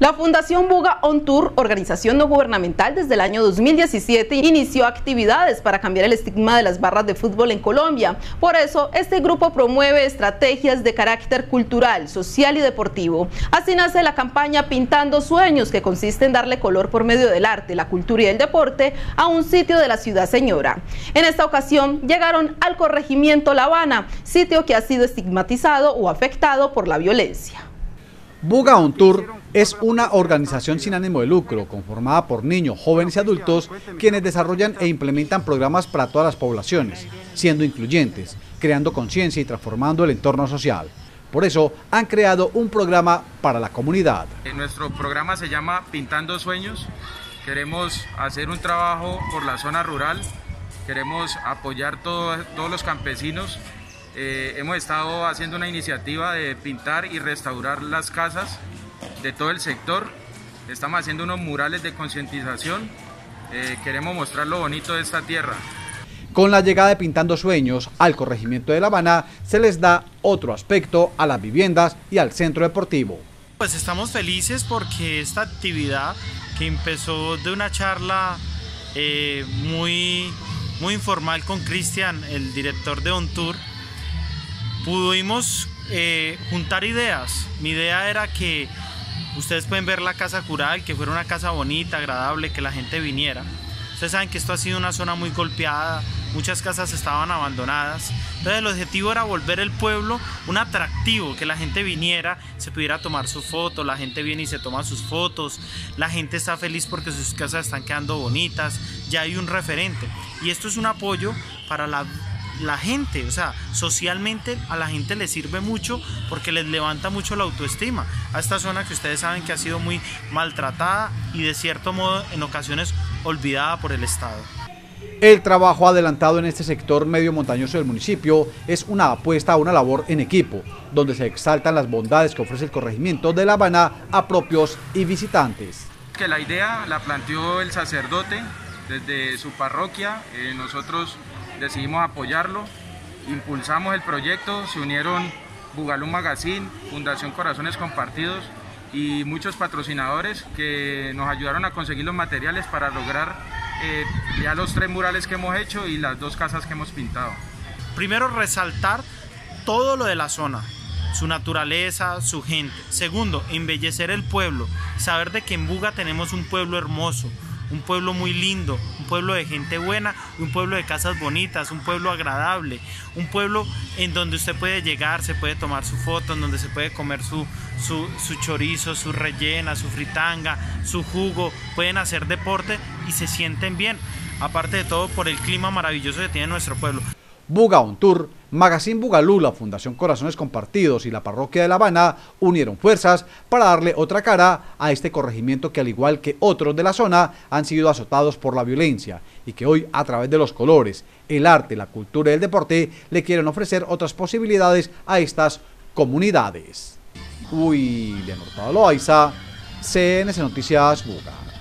La Fundación Buga On Tour, organización no gubernamental desde el año 2017, inició actividades para cambiar el estigma de las barras de fútbol en Colombia. Por eso, este grupo promueve estrategias de carácter cultural, social y deportivo. Así nace la campaña Pintando Sueños, que consiste en darle color por medio del arte, la cultura y el deporte a un sitio de la ciudad señora. En esta ocasión, llegaron al corregimiento La Habana, sitio que ha sido estigmatizado o afectado por la violencia. Buga On Tour es una organización sin ánimo de lucro, conformada por niños, jóvenes y adultos, quienes desarrollan e implementan programas para todas las poblaciones, siendo incluyentes, creando conciencia y transformando el entorno social. Por eso han creado un programa para la comunidad. Nuestro programa se llama Pintando Sueños. Queremos hacer un trabajo por la zona rural, queremos apoyar todos los campesinos. Hemos estado haciendo una iniciativa de pintar y restaurar las casas de todo el sector. Estamos haciendo unos murales de concientización. Queremos mostrar lo bonito de esta tierra. Con la llegada de Pintando Sueños al corregimiento de La Habana, se les da otro aspecto a las viviendas y al centro deportivo. Pues estamos felices porque esta actividad, que empezó de una charla muy informal con Cristian, el director de On Tour, pudimos juntar ideas. Mi idea era que ustedes pueden ver la casa rural, que fuera una casa bonita, agradable, que la gente viniera. Ustedes saben que esto ha sido una zona muy golpeada, muchas casas estaban abandonadas. Entonces el objetivo era volver el pueblo un atractivo, que la gente viniera, se pudiera tomar sus fotos, la gente viene y se toma sus fotos, la gente está feliz porque sus casas están quedando bonitas, ya hay un referente. Y esto es un apoyo para la gente, o sea, socialmente a la gente le sirve mucho porque les levanta mucho la autoestima a esta zona que ustedes saben que ha sido muy maltratada y de cierto modo en ocasiones olvidada por el Estado. El trabajo adelantado en este sector medio montañoso del municipio es una apuesta a una labor en equipo, donde se exaltan las bondades que ofrece el corregimiento de La Habana a propios y visitantes. Que la idea la planteó el sacerdote desde su parroquia, nosotros decidimos apoyarlo, impulsamos el proyecto, se unieron Bugalú Magazine, Fundación Corazones Compartidos y muchos patrocinadores que nos ayudaron a conseguir los materiales para lograr ya los 3 murales que hemos hecho y las 2 casas que hemos pintado. Primero, resaltar todo lo de la zona, su naturaleza, su gente. Segundo, embellecer el pueblo, saber de que en Buga tenemos un pueblo hermoso, un pueblo muy lindo, un pueblo de gente buena, un pueblo de casas bonitas, un pueblo agradable, un pueblo en donde usted puede llegar, se puede tomar su foto, en donde se puede comer su chorizo, su rellena, su fritanga, su jugo, pueden hacer deporte y se sienten bien, aparte de todo por el clima maravilloso que tiene nuestro pueblo. Buga On Tour, Magazín Bugaloo, la Fundación Corazones Compartidos y la Parroquia de La Habana unieron fuerzas para darle otra cara a este corregimiento que, al igual que otros de la zona, han sido azotados por la violencia y que hoy, a través de los colores, el arte, la cultura y el deporte, le quieren ofrecer otras posibilidades a estas comunidades. William Hurtado Loaiza, CNS Noticias Buga.